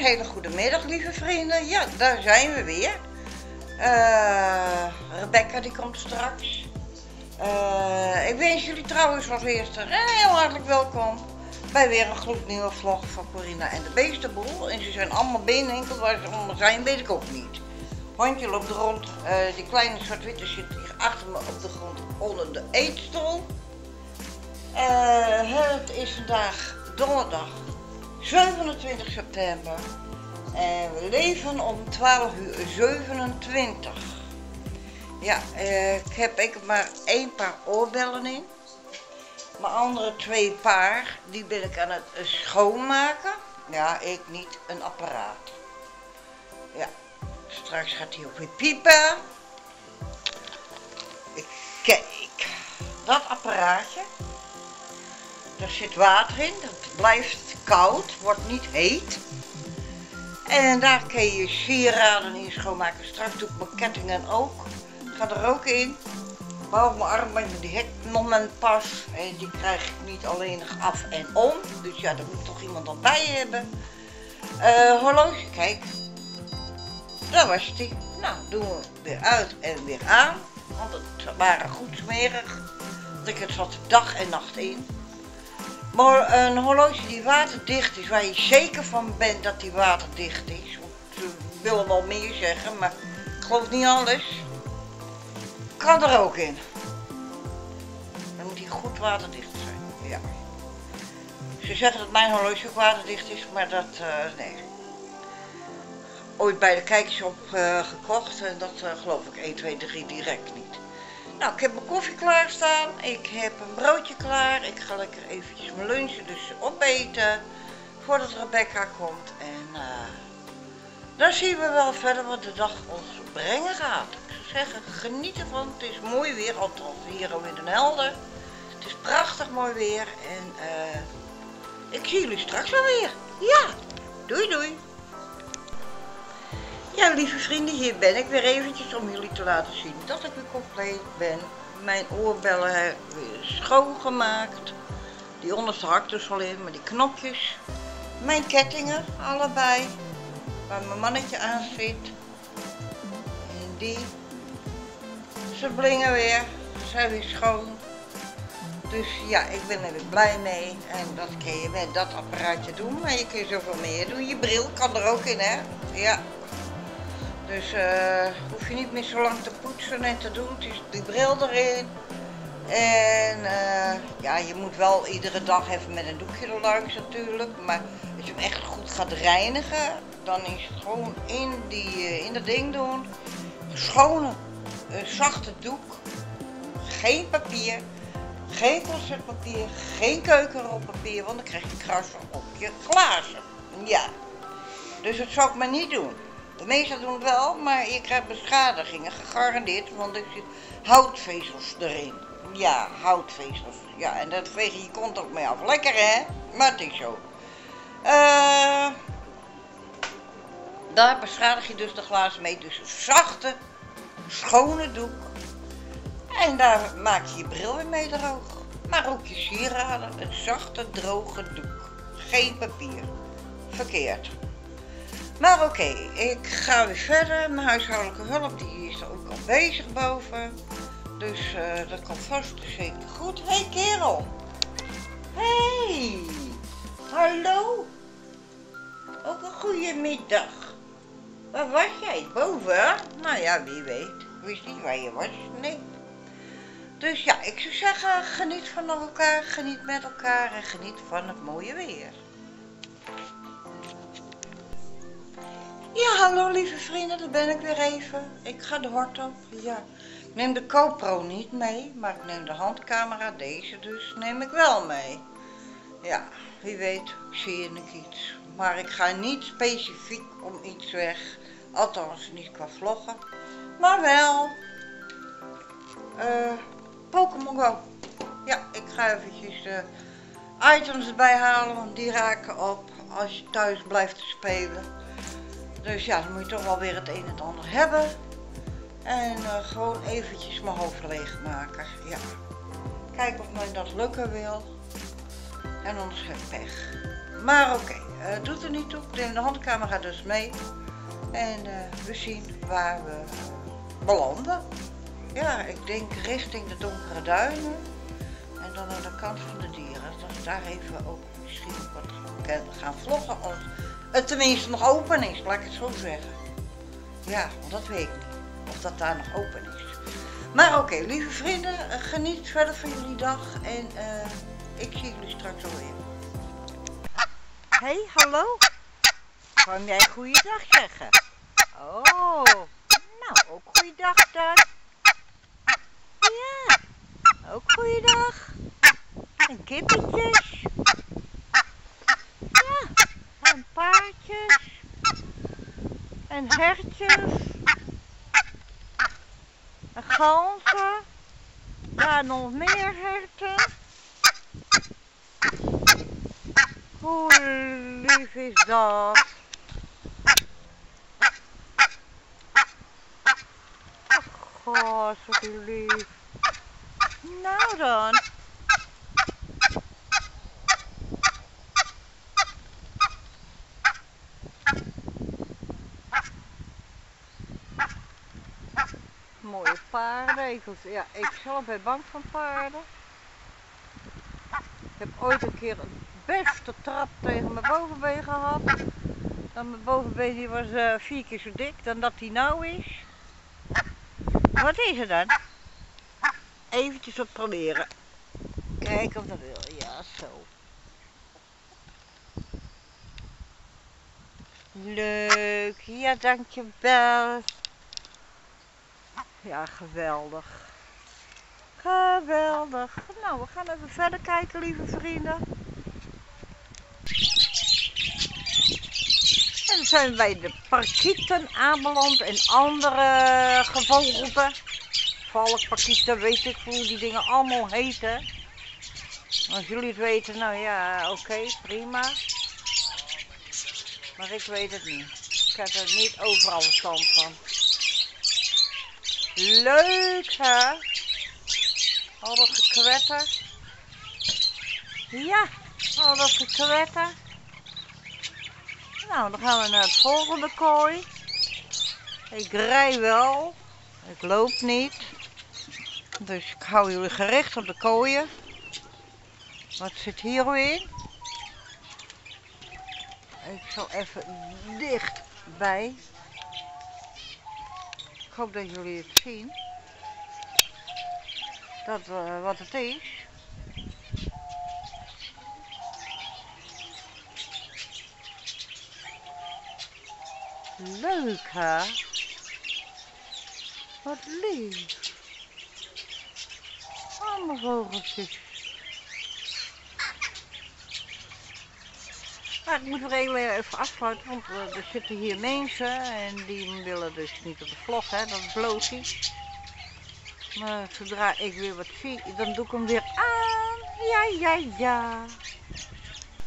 Een hele goede middag, lieve vrienden. Ja, daar zijn we weer. Rebecca die komt straks. Ik wens jullie trouwens als eerste heel hartelijk welkom bij weer een gloednieuwe vlog van Corinna en de Beestenboel. En ze zijn allemaal beenhinkeld, waar ze allemaal zijn weet ik ook niet. Hondje loopt rond, die kleine zwart-witte zit hier achter me op de grond onder de eetstoel. Het is vandaag donderdag 27 september en we leven om 12:27 uur. Ja, ik heb maar één paar oorbellen in. Mijn andere twee paar, die ben ik aan het schoonmaken. Ja, ik niet, een apparaat. Ja, straks gaat hij ook weer piepen. Kijk, dat apparaatje. Er zit water in, dat blijft koud, wordt niet heet. En daar kun je sieraden in schoonmaken. Straks doe ik mijn kettingen ook. Gaat er ook in. Behalve mijn armbanden, die heb ik nog mijn pas. En die krijg ik niet alleen af en om. Dus ja, daar moet toch iemand dan bij hebben. Horloge, kijk. Daar was die. Nou, doen we weer uit en weer aan. Want het waren goed smerig. Want ik het zat dag en nacht in. Maar een horloge die waterdicht is, waar je zeker van bent dat die waterdicht is. Ik wil wel meer zeggen, maar ik geloof niet alles. Kan er ook in. Dan moet hij goed waterdicht zijn. Ja. Ze zeggen dat mijn horloge ook waterdicht is, maar dat, nee. Ooit bij de kijkshop gekocht en dat geloof ik 1, 2, 3 direct niet. Nou, ik heb mijn koffie klaarstaan, ik heb een broodje klaar, ik ga lekker eventjes mijn lunchje dus opeten voordat Rebecca komt en dan zien we wel verder wat de dag ons brengen gaat. Ik zou zeggen, geniet ervan, het is mooi weer, althans hier alweer Den Helder. Het is prachtig mooi weer en ik zie jullie straks wel weer. Ja, doei doei! Ja, lieve vrienden, hier ben ik weer eventjes om jullie te laten zien dat ik weer compleet ben. Mijn oorbellen heb ik weer schoongemaakt. Die onderste hakt dus al in, maar die knopjes. Mijn kettingen, allebei. Waar mijn mannetje aan zit. En die. Ze blingen weer. Ze zijn weer schoon. Dus ja, ik ben er weer blij mee. En dat kun je met dat apparaatje doen, maar je kunt zoveel meer doen. Je bril kan er ook in, hè? Ja. Dus hoef je niet meer zo lang te poetsen en te doen. Het is die bril erin. En ja, je moet wel iedere dag even met een doekje er langs natuurlijk. Maar als je hem echt goed gaat reinigen, dan is het gewoon in dat ding doen. Schone, een zachte doek. Geen papier. Geen concertpapier. Geen keukenrolpapier, want dan krijg je krassen op je glazen. Ja. Dus dat zou ik maar niet doen. De meesten doen het wel, maar je krijgt beschadigingen, gegarandeerd, want er zitten houtvezels erin. Ja, houtvezels. Ja, en dat veeg je kont ook mee af. Lekker hè? Maar het is zo. Daar beschadig je dus de glazen mee. Dus een zachte, schone doek. En daar maak je je bril weer mee droog. Maar ook je sieraden. Een zachte, droge doek. Geen papier. Verkeerd. Maar oké, ik ga weer verder. Mijn huishoudelijke hulp die is er ook al bezig boven. Dus dat komt vast zeker goed. Hé kerel! Hey! Hallo! Ook een goede middag. Waar was jij? Boven? Nou ja, wie weet. Ik wist niet waar je was. Nee. Dus ja, ik zou zeggen, geniet van elkaar, geniet met elkaar en geniet van het mooie weer. Ja, hallo lieve vrienden, daar ben ik weer even. Ik ga de hort op. Ja. Ik neem de GoPro niet mee, maar ik neem de handcamera, deze dus, neem ik wel mee. Ja, wie weet, zie je nog iets. Maar ik ga niet specifiek om iets weg. Althans, niet qua vloggen. Maar wel. Pokémon Go. Ja, ik ga eventjes de items erbij halen, want die raken op als je thuis blijft te spelen. Dus ja, dan moet je toch wel weer het een en het ander hebben. En gewoon eventjes mijn hoofd leegmaken. Ja. Kijken of mij dat lukken wil. En anders heb ik pech. Maar oké. doet er niet toe. De handkamer gaat dus mee. En we zien waar we belanden. Ja, ik denk richting de donkere duinen. En dan aan de kant van de dieren. Dus daar even ook misschien wat gaan vloggen. Als het tenminste nog open is, laat ik het zo zeggen. Ja, want dat weet ik niet. Of dat daar nog open is. Maar oké, lieve vrienden, geniet verder van jullie dag. En ik zie jullie straks alweer. Hey, hallo. Kan jij goeiedag zeggen? Oh, nou ook goeiedag dan. Ja, ook goeiedag. En kippetjes. Ja, en paardjes. En hertjes. En ganzen. Ja, nog meer herten. Hoe lief is dat? Oh, zo lief. Nou dan. Mooie paardenekels. Ja, ik zelf ben bang van paarden. Ik heb ooit een keer een beste trap tegen mijn bovenbeen gehad. Dan mijn bovenbeen die was 4 keer zo dik dan dat die nou is. Wat is er dan? Eventjes wat proberen. Kijken of dat wil. Ja, zo. Leuk. Ja, dankjewel. Ja, geweldig. Geweldig. Nou, we gaan even verder kijken, lieve vrienden. En dan zijn we bij de parkieten aanbeland en andere gevogelte. Valkparkieten, weet ik hoe die dingen allemaal heten. Als jullie het weten, nou ja, oké, prima. Maar ik weet het niet. Ik heb er niet overal verstand van. Leuk hè? Al dat gekwetter. Ja, al dat gekwetter. Nou, dan gaan we naar het volgende kooi. Ik rij wel. Ik loop niet. Dus ik hou jullie gericht op de kooien. Wat zit hier weer in? Ik zal even dichtbij. Ik hoop dat jullie het zien. Dat wat het is. Leuk hè? Wat lief. Allemaal vogeltjes. Nou, ik moet weer even afsluiten, want er zitten hier mensen en die willen dus niet op de vlog, hè? Dat bloot hij. Maar zodra ik weer wat zie, dan doe ik hem weer aan. Ja.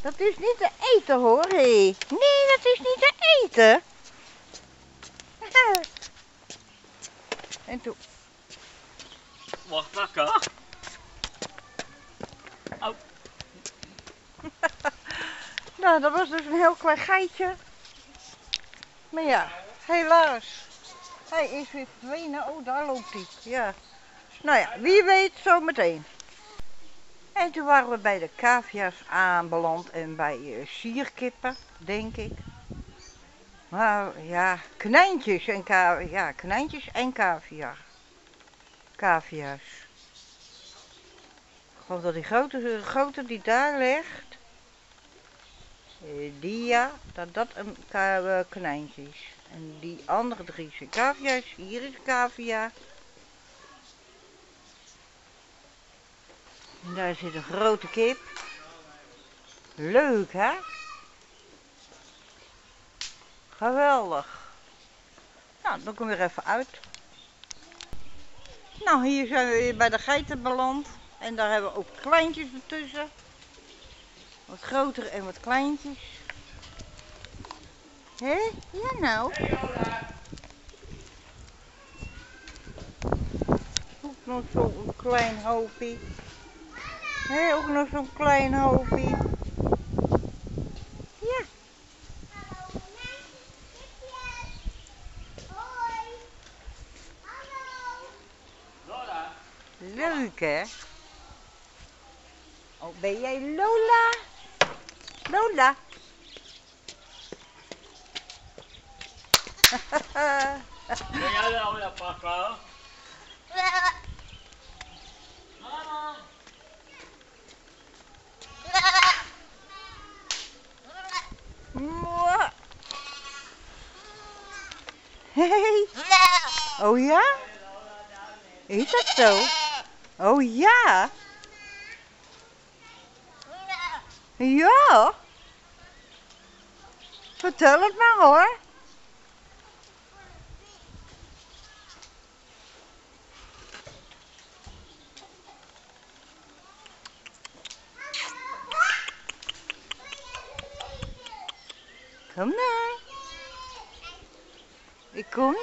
Dat is niet te eten hoor, hé. Nee, dat is niet te eten. En toe. Wacht, Rebecca. Oh. Nou, dat was dus een heel klein geitje. Maar ja, helaas. Hij is weer verdwenen. Oh, daar loopt hij. Ja. Nou ja, wie weet zo meteen. En toen waren we bij de cavia's aanbeland en bij sierkippen, denk ik. Maar ja, konijntjes en cavia's. Ja, konijntjes en caviar. Cavia's. Ik geloof dat die grote die daar ligt, die ja, dat een konijntje is. En die andere 3 zijn cavia's. Hier is cavia. En daar zit een grote kip. Leuk hè? Geweldig. Nou, dan kom ik weer even uit. Nou, hier zijn we weer bij de geiten beland. En daar hebben we ook kleintjes ertussen. Wat grotere en wat kleintjes. Hé? Ja nou. Ook nog zo'n klein hoopje. Hé, ook nog zo'n klein hoopje. Ja. kijken, hè. Oh, ben jij Lola? Lola? Ben jij Lola, papa? Mama! Hey. Oh ja? Is dat zo? Oh ja? Ja? Vertel het maar hoor. Kom dan. Ik kom dan.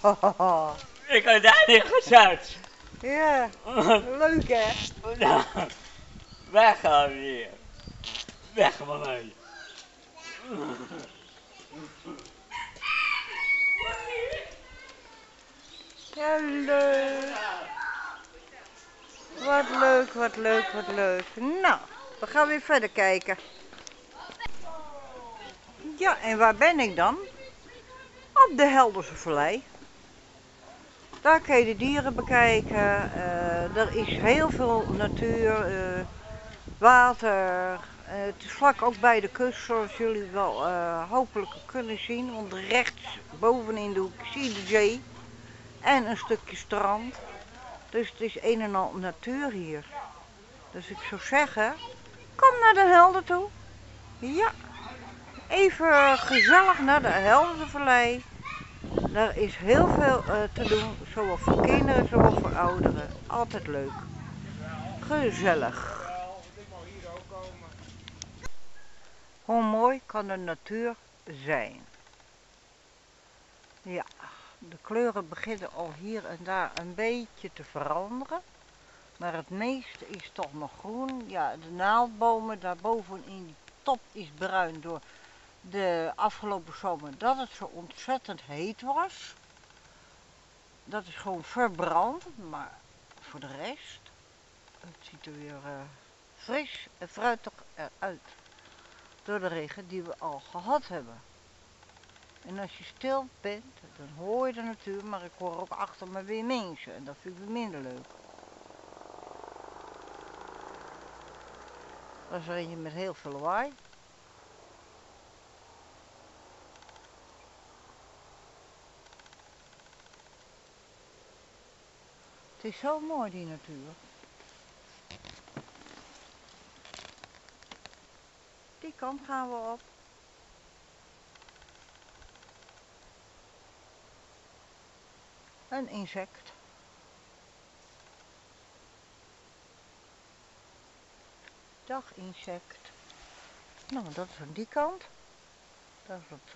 Oh. Ik had daar niks uit. Ja, leuk hè? Nou, weg gaan we hier. Weg van mij. Ja, leuk. Wat leuk, wat leuk, wat leuk. Nou, we gaan weer verder kijken. Ja, en waar ben ik dan? Op de Helderse Vallei. Daar kun je de dieren bekijken. Er is heel veel natuur, water. Het is vlak ook bij de kust, zoals jullie wel hopelijk kunnen zien. Want rechts bovenin de hoek zie je de zee. En een stukje strand. Dus het is een en al natuur hier. Dus ik zou zeggen, kom naar Den Helder toe. Ja, even gezellig naar de Helderse Vallei. Daar is heel veel te doen, zowel voor kinderen, zowel voor ouderen. Altijd leuk. Gezellig. Hoe mooi kan de natuur zijn? Ja. De kleuren beginnen al hier en daar een beetje te veranderen. Maar het meeste is toch nog groen. Ja, de naaldbomen daarboven in die top is bruin door de afgelopen zomer dat het zo ontzettend heet was. Dat is gewoon verbrand, maar voor de rest, het ziet er weer fris en fruitig eruit. Door de regen die we al gehad hebben. En als je stil bent, dan hoor je de natuur, maar ik hoor ook achter me weer mensen. En dat vind ik weer minder leuk. Dat is er eentje met heel veel lawaai. Het is zo mooi, die natuur. Die kant gaan we op. Een insect. Dag insect. Nou, dat is aan die kant. Dat is wat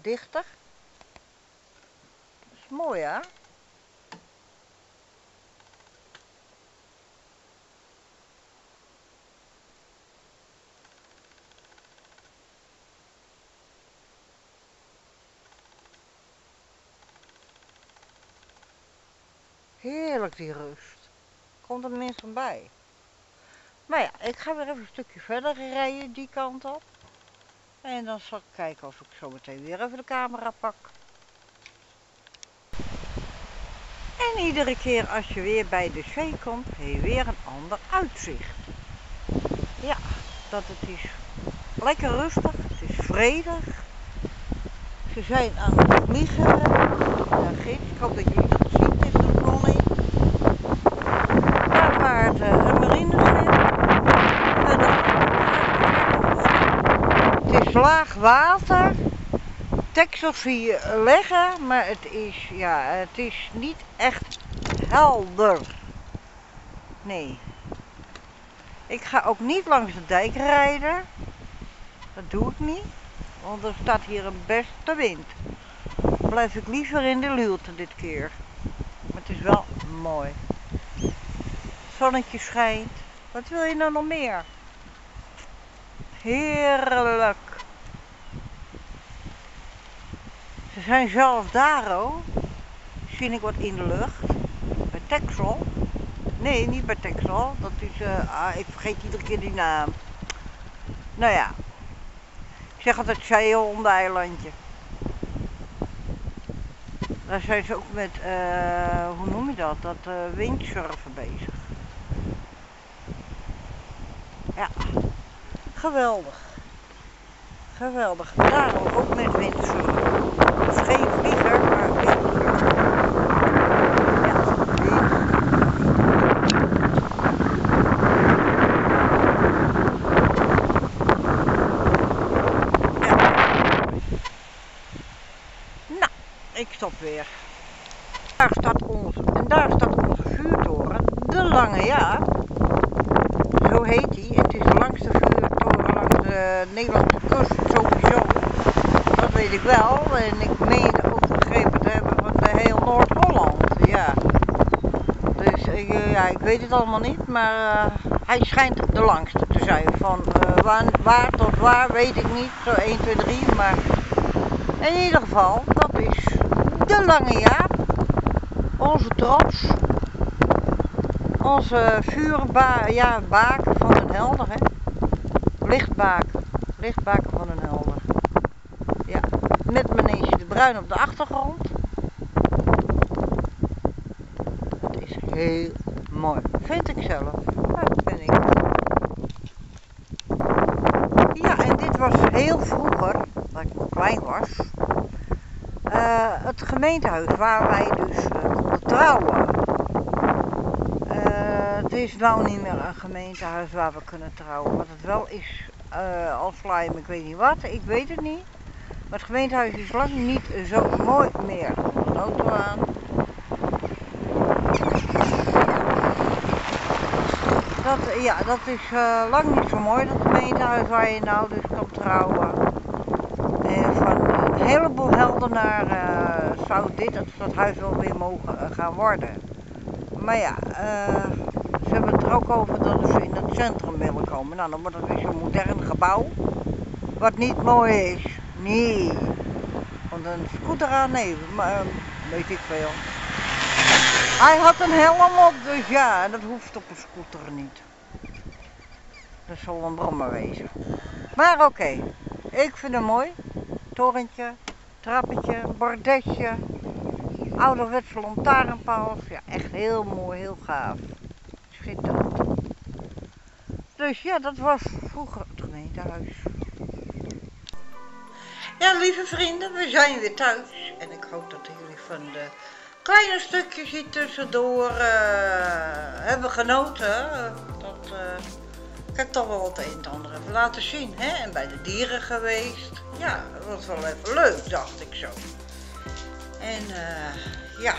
dichter. Dat is mooi hè. Heerlijk die rust. Komt er minstens van bij. Maar ja, ik ga weer even een stukje verder rijden die kant op. En dan zal ik kijken of ik zo meteen weer even de camera pak. En iedere keer als je weer bij de zee komt, heb je weer een ander uitzicht. Ja, dat het is lekker rustig, het is vredig. Ze zijn aan het vliegen. Ik hoop dat jullie dat zien. Daar vaart een marineschip. Het is laag water. Texel zie je leggen, maar het is niet echt helder. Nee. Ik ga ook niet langs de dijk rijden. Dat doe ik niet, want er staat hier een beste wind. Blijf ik liever in de luwte dit keer. Maar het is wel mooi. Zonnetje schijnt. Wat wil je nou nog meer? Heerlijk. Ze zijn zelfs daar ook. Zie ik wat in de lucht. Bij Texel. Nee, niet bij Texel. Dat is, ik vergeet iedere keer die naam. Nou ja. Ik zeg altijd Chayon, dat eilandje. Daar zijn ze ook met, hoe noem je dat? Dat windsurfen bezig. Ja, geweldig. Geweldig. Daarom ook met windsurfen. Het is geen vlieger, maar windsurfen. Ja, ja. Nou, ik stop weer. Daar staat onze vuurtoren, de Lange Jaap. Zo heet hij. Het is de langste vuurtoren langs de Nederlandse kust, sowieso. Dat weet ik wel. En ik meen ook begrepen te hebben van de heel Noord-Holland. Ja. Dus ja, ik weet het allemaal niet, maar hij schijnt de langste te zijn. Van waar tot waar weet ik niet. Zo 1, 2, 3. Maar in ieder geval, dat is de Lange Jaap. Onze trots. Onze vuurbaken ja, van Den Helder, hè? Lichtbaken. Lichtbaken van Den Helder. Ja. Met meneertje de Bruin op de achtergrond. Het is heel mooi. Vind ik zelf. Dat vind ik. Ja, en dit was heel vroeger, dat ik nog klein was, het gemeentehuis waar wij dus konden trouwen. Het is nou niet meer een gemeentehuis waar we kunnen trouwen. Wat het wel is, alslijm, ik weet niet wat, ik weet het niet. Maar het gemeentehuis is lang niet zo mooi meer. Er komt een auto aan. Dat, ja, dat is lang niet zo mooi, dat gemeentehuis waar je nou dus kan trouwen. En van een heleboel Heldenaren zou dit dat huis wel weer mogen gaan worden. Maar ja, ze hebben het er ook over dat ze in het centrum willen komen. Nou, dan wordt het weer zo'n modern gebouw. Wat niet mooi is. Nee. Want een scooter aan, nee. Maar, weet ik veel. Hij had een helm op, dus ja. Dat hoeft op een scooter niet. Dat zal een brommer wezen. Maar oké. Ik vind het mooi. Torentje, trappetje, bordetje. Ouderwetse lantaarnpaal. Ja, echt heel mooi, heel gaaf. Schitterend. Dus ja, dat was vroeger het gemeentehuis. Ja, lieve vrienden, we zijn weer thuis. En ik hoop dat jullie van de kleine stukjes hier tussendoor hebben genoten. Ik heb toch wel wat een en ander even laten zien. Hè? En bij de dieren geweest. Ja, dat was wel even leuk, dacht ik zo. En ja,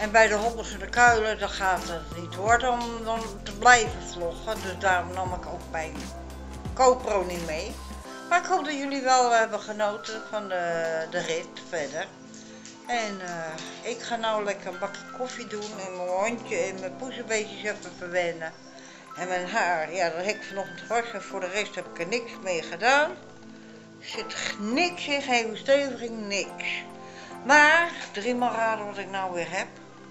en bij de hobbels en de kuilen, dat gaat het niet worden om dan te blijven vloggen. Dus daarom nam ik ook mijn GoPro niet mee. Maar ik hoop dat jullie wel hebben genoten van de rit verder. En ik ga nou lekker een bakje koffie doen en mijn hondje en mijn poezenbeetjes even verwennen. En mijn haar, ja, dat heb ik vanochtend gewassen. Voor de rest heb ik er niks mee gedaan. Er zit niks in, geen versteviging, niks. Maar, 3 maal raden wat ik nou weer heb.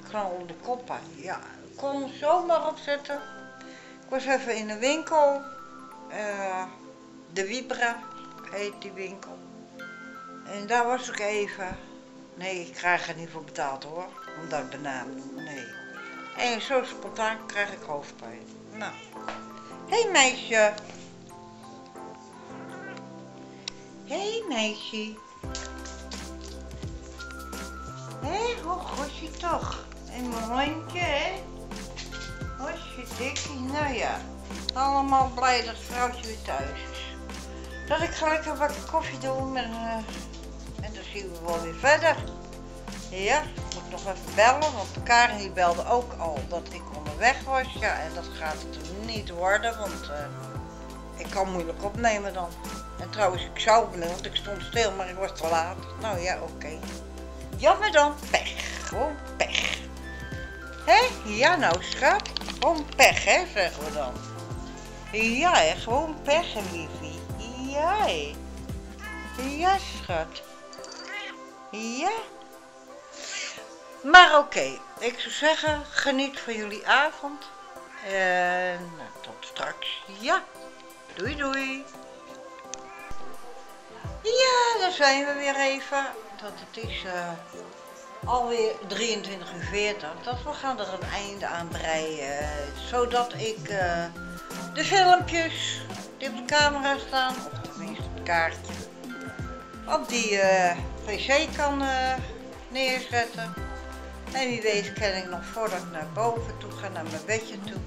Knal de kop aan. Ja, ik kon hem zomaar opzetten. Ik was even in de winkel. De Wibra heet die winkel. En daar was ik even. Nee, ik krijg er niet voor betaald hoor. Omdat ik de naam noem. Nee. En zo spontaan krijg ik hoofdpijn. Nou. Hé meisje. Hé meisje. Hé, hoe goed je toch? En mijn hondje, hè? Hosje dikkie, nou ja. Allemaal blij dat het vrouwtje weer thuis is. Dat ik gelijk een bakje koffie doe en dan zien we wel weer verder. Ja, ik moet nog even bellen, want Karin die belde ook al dat ik onderweg was. Ja, en dat gaat het niet worden, want ik kan moeilijk opnemen dan. En trouwens, ik zou benieuwd, want ik stond stil, maar ik was te laat. Nou ja, oké. Jammer dan, pech. Gewoon pech. Hé? Ja nou, schat. Gewoon pech, hè, zeggen we dan. Ja, hè, gewoon pech, liefie. Ja, hè. Ja, schat. Ja. Maar oké, ik zou zeggen, geniet van jullie avond. En tot straks. Ja. Doei doei. Ja, daar zijn we weer even. Dat het is alweer 23:40. Dus we gaan er een einde aan breien. Zodat ik de filmpjes die op de camera staan, of tenminste het kaartje, op die pc kan neerzetten. En wie weet kan ik nog voordat ik naar boven toe ga, naar mijn bedje toe,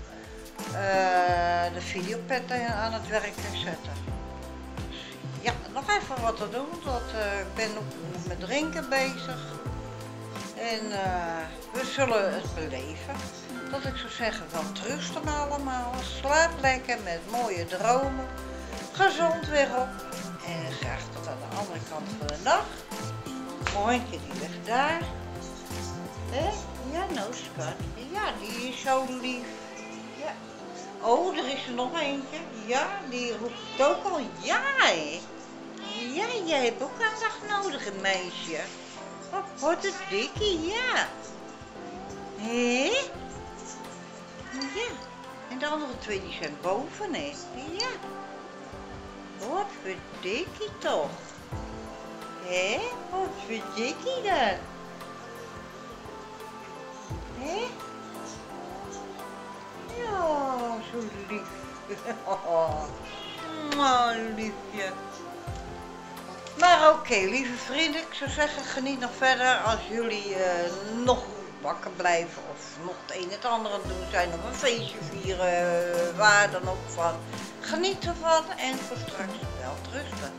de videopad aan het werk zetten. Dus, ja, nog even wat te doen, want ik ben ook met drinken bezig. En we zullen het beleven. Dat ik zou zeggen, wel trusten hem allemaal. Slaap lekker met mooie dromen. Gezond weer op. En graag tot aan de andere kant van de dag. Mijn hondje die ligt daar. Hé? Ja, nou schat. Ja, die is zo lief. Ja. Oh, er is er nog eentje. Ja, die roept het ook al. Ja, hè? Ja, jij hebt ook aandacht nodig, meisje. Wat een dikkie, ja. Hé? Ja. En de andere twee die zijn boven, hè? Ja. Wat een dikkie toch? Hé? Wat een dikkie dan? Hé? Ja, zo lief. Oh, liefje. Maar oké, lieve vrienden, ik zou zeggen, geniet nog verder. Als jullie nog wakker blijven of nog het een het andere doen zijn, of een feestje vieren, waar dan ook van. Geniet ervan en voor straks wel rusten.